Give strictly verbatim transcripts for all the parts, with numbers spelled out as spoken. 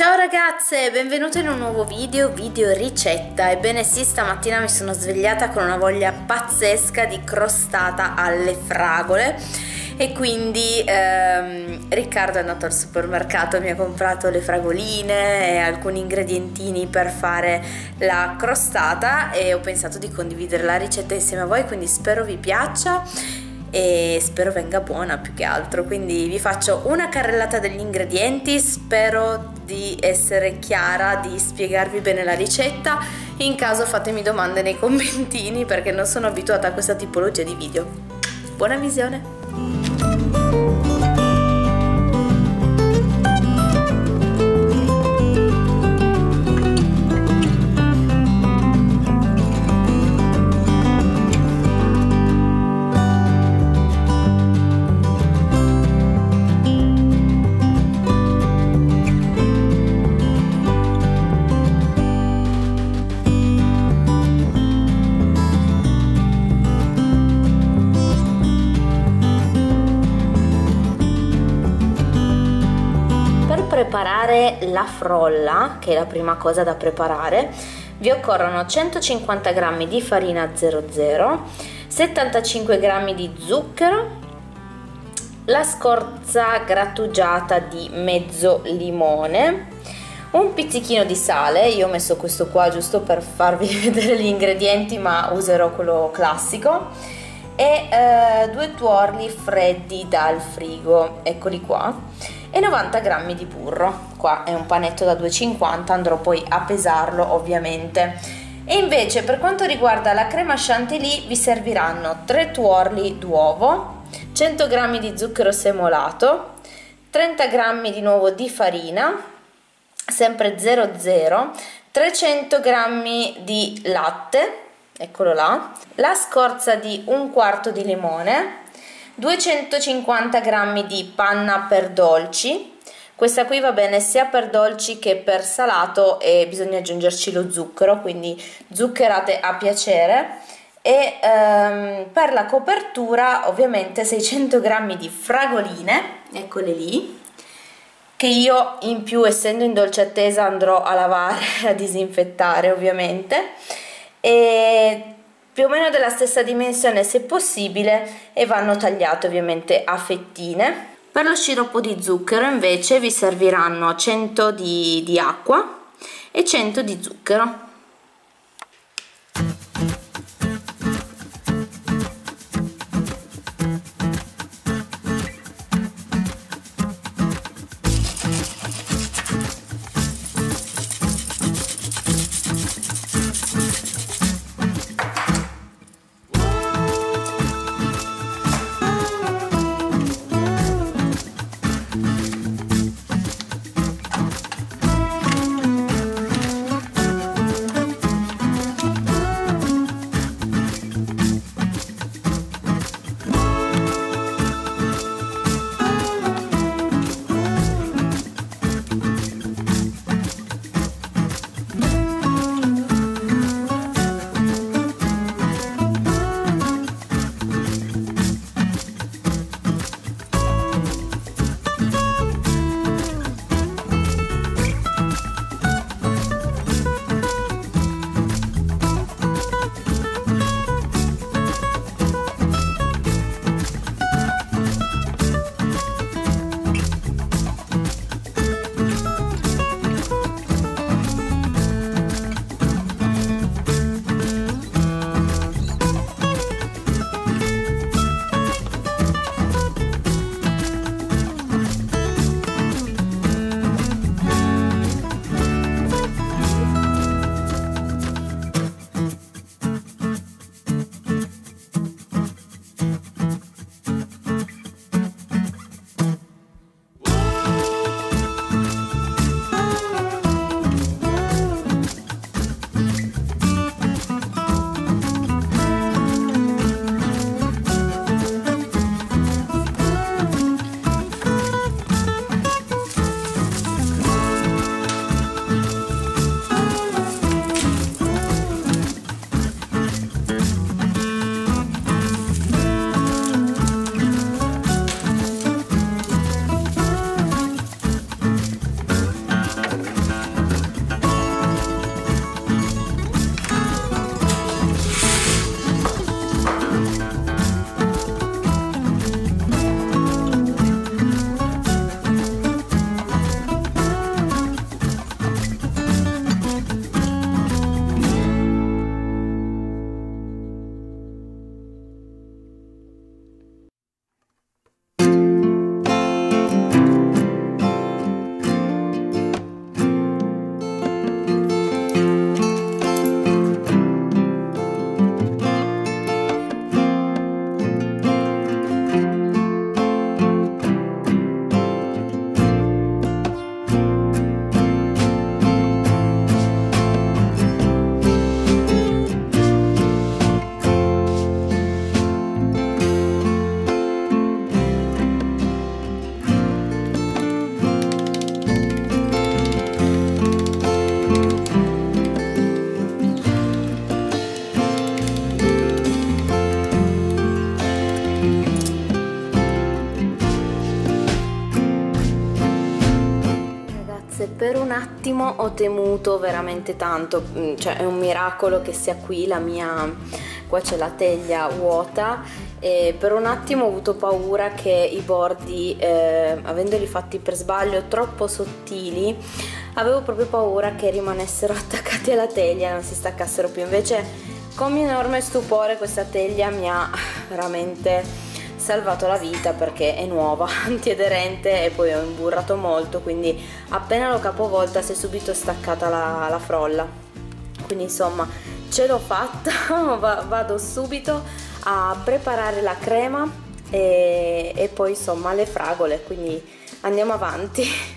Ciao ragazze, benvenute in un nuovo video, video ricetta. Ebbene sì, stamattina mi sono svegliata con una voglia pazzesca di crostata alle fragole e quindi ehm, Riccardo è andato al supermercato, mi ha comprato le fragoline e alcuni ingredientini per fare la crostata e ho pensato di condividere la ricetta insieme a voi, quindi spero vi piaccia e spero venga buona più che altro. Quindi vi faccio una carrellata degli ingredienti, spero di essere chiara, di spiegarvi bene la ricetta. In caso fatemi domande nei commentini perché non sono abituata a questa tipologia di video. Buona visione! Preparare la frolla, che è la prima cosa da preparare, vi occorrono centocinquanta grammi di farina zero zero, settantacinque grammi di zucchero, la scorza grattugiata di mezzo limone, un pizzichino di sale. Io ho messo questo qua giusto per farvi vedere gli ingredienti, ma userò quello classico, e eh, due tuorli freddi dal frigo, eccoli qua, e novanta grammi di burro. Qua è un panetto da due e cinquanta, andrò poi a pesarlo ovviamente. E invece per quanto riguarda la crema chantilly vi serviranno tre tuorli d'uovo, cento grammi di zucchero semolato, trenta grammi di nuovo di farina, sempre zero zero, trecento grammi di latte, eccolo là, la scorza di un quarto di limone, duecentocinquanta grammi di panna per dolci. Questa qui va bene sia per dolci che per salato e bisogna aggiungerci lo zucchero, quindi zuccherate a piacere. E ehm, per la copertura ovviamente seicento grammi di fragoline, eccole lì, che io in più, essendo in dolce attesa, andrò a lavare e a disinfettare ovviamente, e più o meno della stessa dimensione se possibile, e vanno tagliate ovviamente a fettine. Per lo sciroppo di zucchero invece vi serviranno cento di, di acqua e cento di zucchero. attimo ho temuto veramente tanto, cioè è un miracolo che sia qui la mia, qua c'è la teglia vuota, e per un attimo ho avuto paura che i bordi, eh, avendoli fatti per sbaglio troppo sottili, avevo proprio paura che rimanessero attaccati alla teglia e non si staccassero più. Invece con enorme stupore questa teglia mi ha veramente salvato la vita, perché è nuova, antiaderente, e poi ho imburrato molto, quindi appena l'ho capovolta si è subito staccata la, la frolla. Quindi insomma ce l'ho fatta. Vado subito a preparare la crema e, e poi insomma le fragole, quindi andiamo avanti.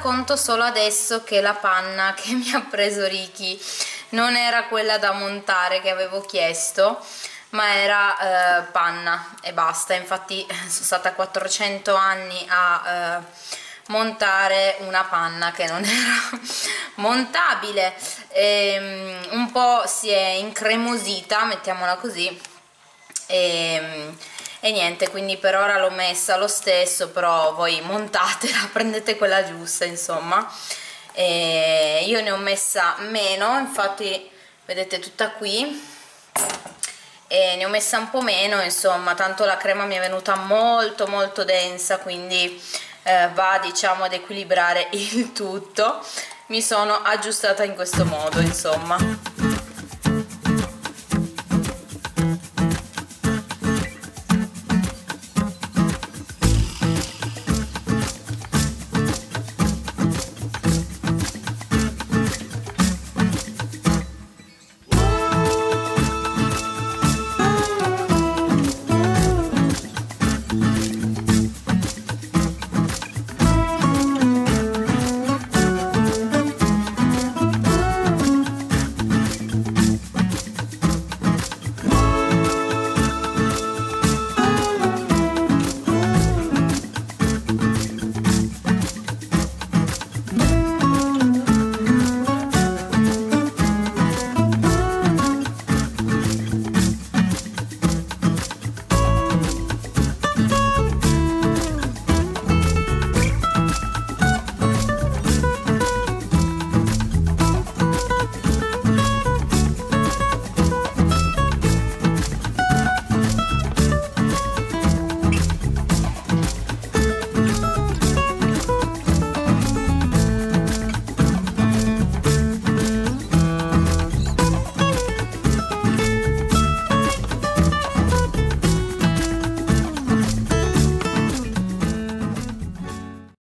Conto solo adesso che la panna che mi ha preso Ricky non era quella da montare che avevo chiesto, ma era eh, panna e basta. Infatti sono stata quattrocento anni a eh, montare una panna che non era montabile e, um, un po' si è incremosita, mettiamola così, e, E niente, quindi per ora l'ho messa lo stesso, però voi montatela, prendete quella giusta, insomma. E io ne ho messa meno, infatti vedete tutta qui, e ne ho messa un po' meno, insomma, tanto la crema mi è venuta molto molto densa, quindi eh, va, diciamo, ad equilibrare il tutto. Mi sono aggiustata in questo modo, insomma.